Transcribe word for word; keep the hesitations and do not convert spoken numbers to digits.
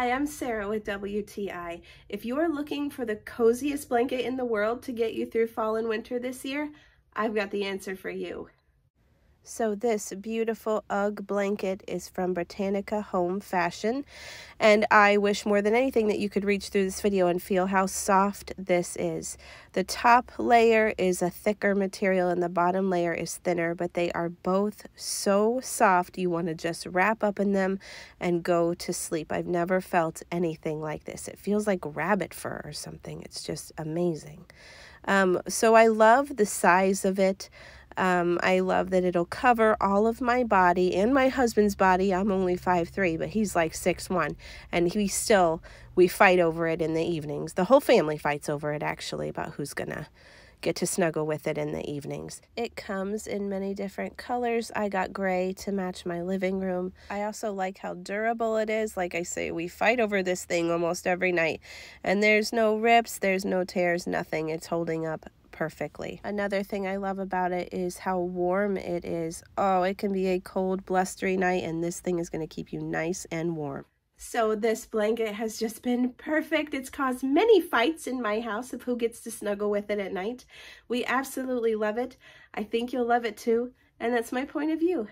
Hi, I'm Sarah with W T I. If you are looking for the coziest blanket in the world to get you through fall and winter this year, I've got the answer for you. So this beautiful U G G blanket is from Britannica Home Fashion, and I wish more than anything that you could reach through this video and feel how soft this is. The top layer is a thicker material and the bottom layer is thinner, but they are both so soft you want to just wrap up in them and go to sleep. I've never felt anything like this. It feels like rabbit fur or something. It's just amazing. Um, so I love the size of it. Um, I love that it'll cover all of my body and my husband's body. I'm only five three, but he's like six one, and he still, we fight over it in the evenings. The whole family fights over it, actually, about who's gonna get to snuggle with it in the evenings. It comes in many different colors. I got gray to match my living room. I also like how durable it is. Like I say, we fight over this thing almost every night, and there's no rips, there's no tears, nothing. It's holding up perfectly. Another thing I love about it is how warm it is. Oh, it can be a cold, blustery night, and this thing is going to keep you nice and warm. So this blanket has just been perfect. It's caused many fights in my house of who gets to snuggle with it at night. We absolutely love it. I think you'll love it too, and that's my point of view.